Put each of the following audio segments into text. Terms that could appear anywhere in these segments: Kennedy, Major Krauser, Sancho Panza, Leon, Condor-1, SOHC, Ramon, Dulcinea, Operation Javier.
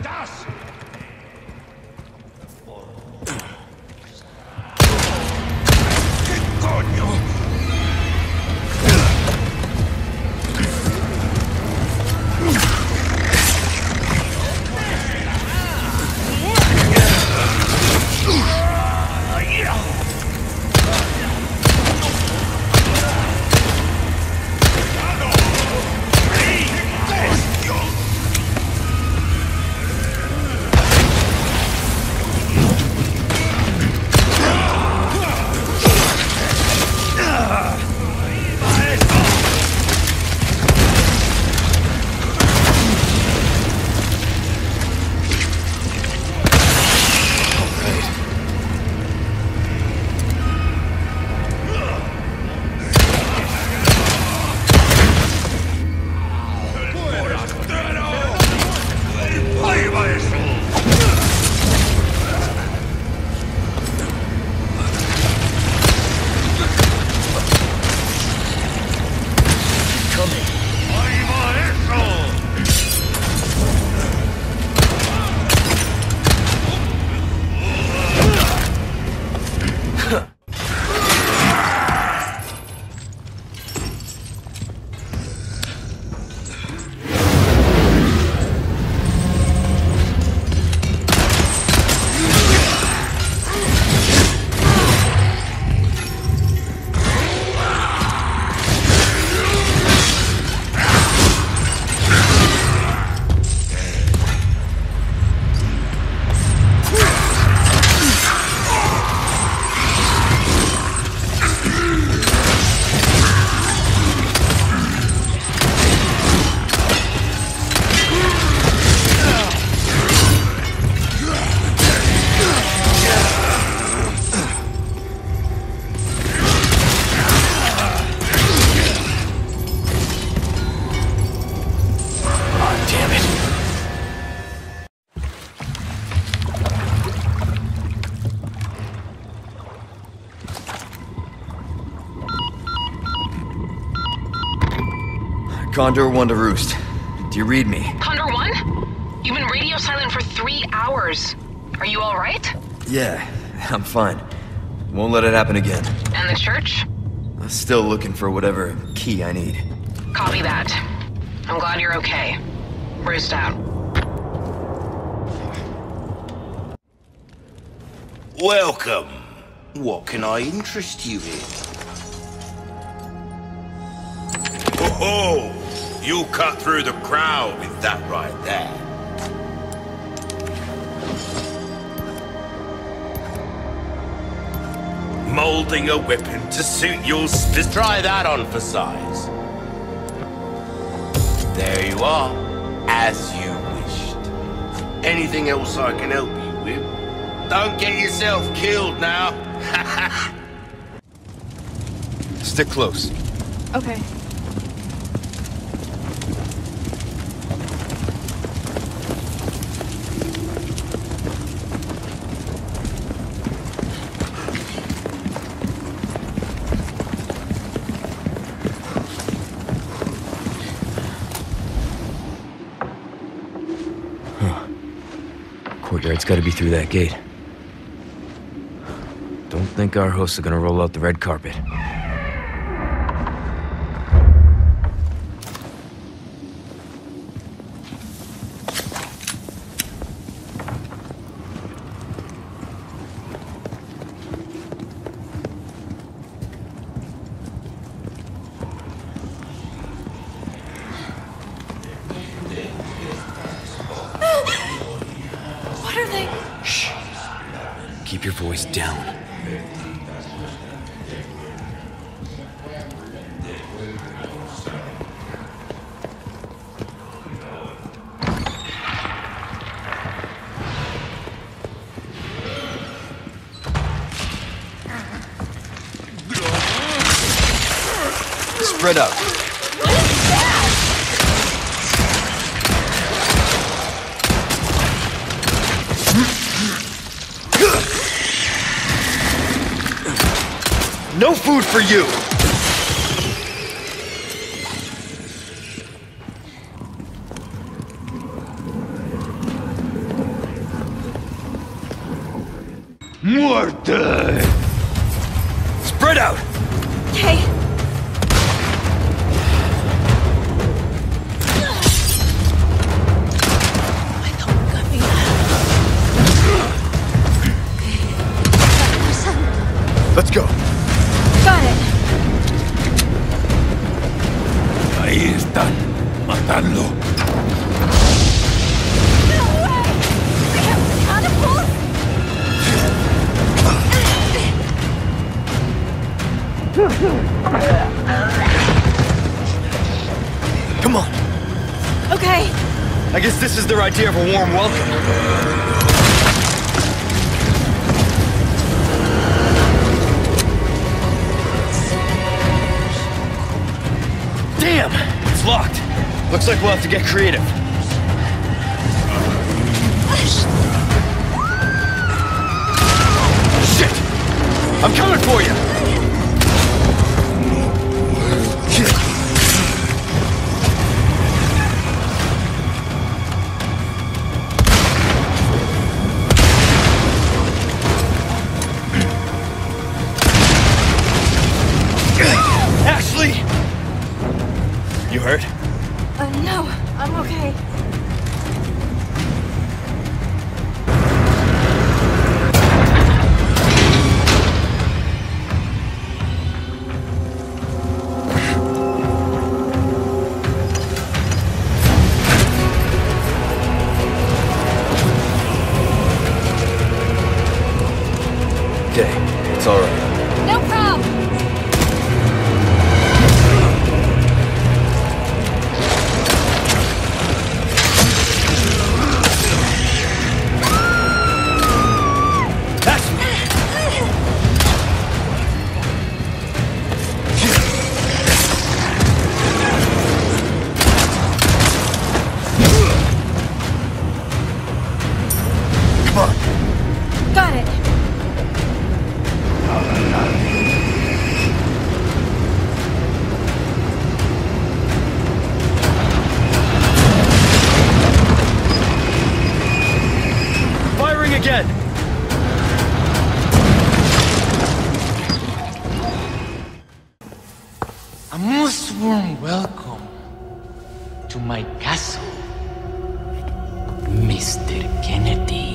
estás? ¿Qué coño? Condor-1 to roost. Do you read me? Condor-1? You've been radio silent for 3 hours. Are you all right? Yeah, I'm fine. Won't let it happen again. And the church? I'm still looking for whatever key I need. Copy that. I'm glad you're okay. Roost out. Welcome. What can I interest you in? Ho ho! You cut through the crowd with that right there. Molding a weapon to suit your spec. Try that on for size. There you are, as you wished. Anything else I can help you with? Don't get yourself killed now. Stick close. Okay. It's gotta be through that gate. Don't think our hosts are gonna roll out the red carpet. Keep your voice down. Spread out. What is that? No food for you! Muerte! Spread out! Okay. I thought we got me out. Okay. Let's go. Got it. Ahí están. Matadlo. Come on! Okay. I guess this is their idea of a warm welcome. Damn! It's locked. Looks like we'll have to get creative. Shit! I'm coming for you! No, I'm okay. Okay, it's all right. A most warm welcome to my castle, Mr. Kennedy.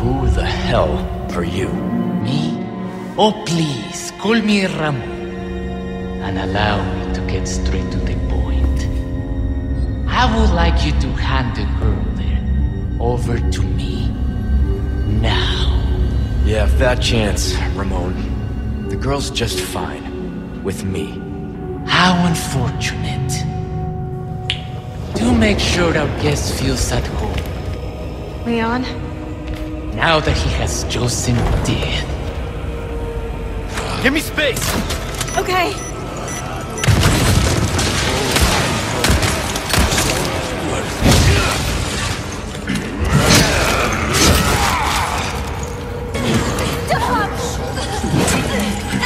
Who the hell are you? Me? Oh, please, call me Ramon, and allow me to get straight to the point. I would like you to hand the girl there over to me, now. Yeah, fat chance, Ramon. The girl's just fine, with me. How unfortunate. Do make sure our guest feels at home. Leon? Now that he has chosen death. Give me space! Okay.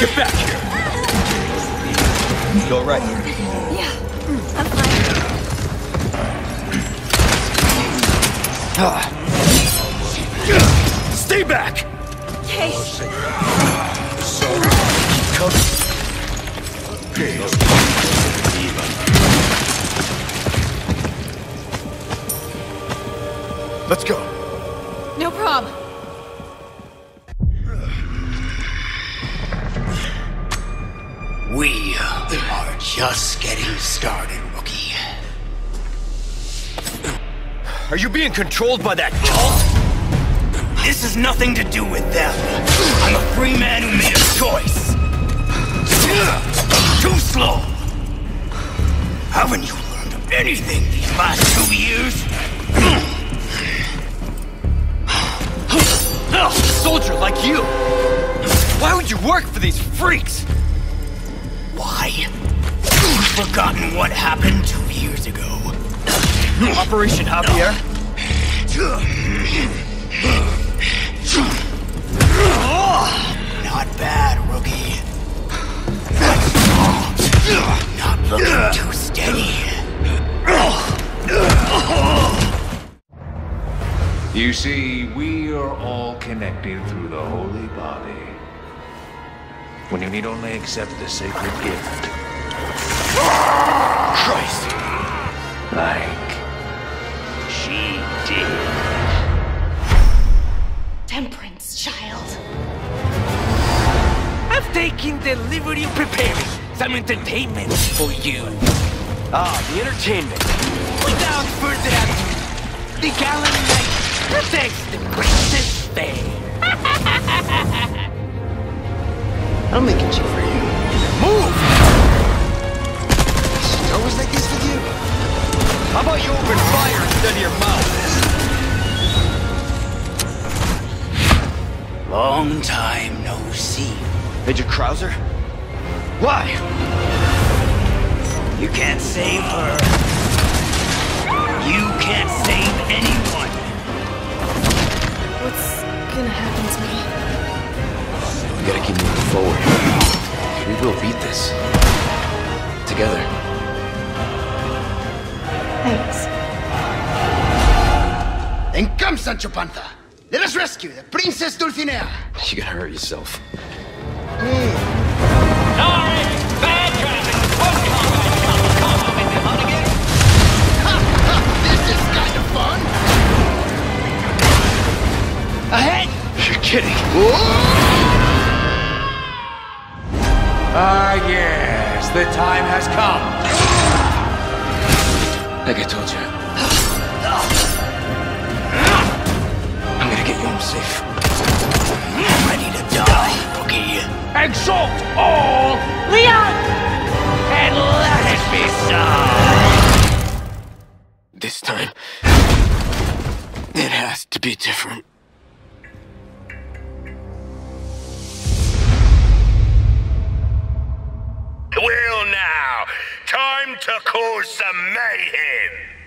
Get back here! You all right? Yeah, I'm fine. Stay back! Okay. Let's go. No problem. We are just getting started, rookie. Are you being controlled by that cult? This has nothing to do with them. I'm a free man who made a choice. Too slow. Haven't you learned anything these last 2 years? A soldier like you! Why would you work for these freaks? Why? You've forgotten what happened 2 years ago. Operation Javier? Not bad, rookie. Not looking too steady. You see, we are all connected through the Holy Body. When you need only accept the sacred gift. Christ! Like... she did. Temperance, child. I've taken the liberty of preparing some entertainment for you. The entertainment. Without further ado, the gallant knight protects the princess Faye. I'll make it cheap for you. Move! It's always like this with you. How about you open fire instead of your mouth? Long time no see. Major Krauser? Why? You can't save her. You can't save anyone. What's gonna happen to me? We gotta keep moving forward. We will beat this. Together. Thanks. Then come, Sancho Panza! Let us rescue the Princess Dulcinea! You gotta hurt yourself. Sorry! Bad traffic! What's combat? Come on, again? Ha ha! This is kind of fun! Ahead! You're kidding! Whoa! Ah, yes, the time has come. Like I told you. I'm gonna get you home safe. I'm ready to die, Boogie. Exalt all Leon! And let it be so! This time, it has to be different. Well now, time to cause some mayhem!